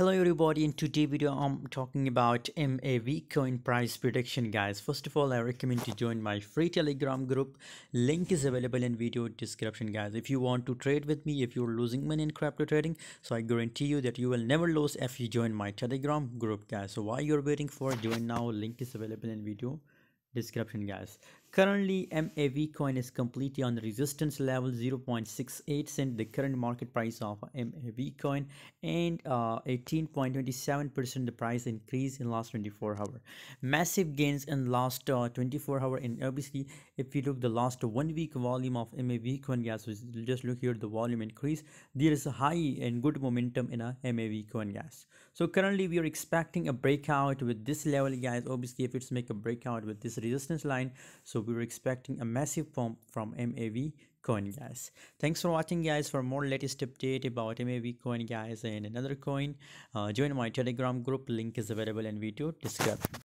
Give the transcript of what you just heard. Hello everybody, in today's video I'm talking about MAV coin price prediction, guys. First of all, I recommend to join my free Telegram group. Link is available in video description, guys. If you want to trade with me, if you're losing money in crypto trading, so I guarantee you that you will never lose if you join my Telegram group, guys. So while you're waiting for it, join now. Link is available in video description, guys. Currently MAV coin is completely on the resistance level 0.68 cent, the current market price of MAV coin, and 18.27% the price increase in last 24 hours, massive gains in last 24 hours. And obviously if you look the last 1 week volume of MAV coin, guys, just look here, the volume increase, there is a high and good momentum in a MAV coin, guys. So currently we are expecting a breakout with this level, guys. Obviously if it's make a breakout with this resistance line, so we were expecting a massive pump from MAV coin, guys. Thanks for watching, guys. For more latest update about MAV coin, guys, and another coin, join my Telegram group. Link is available in video description.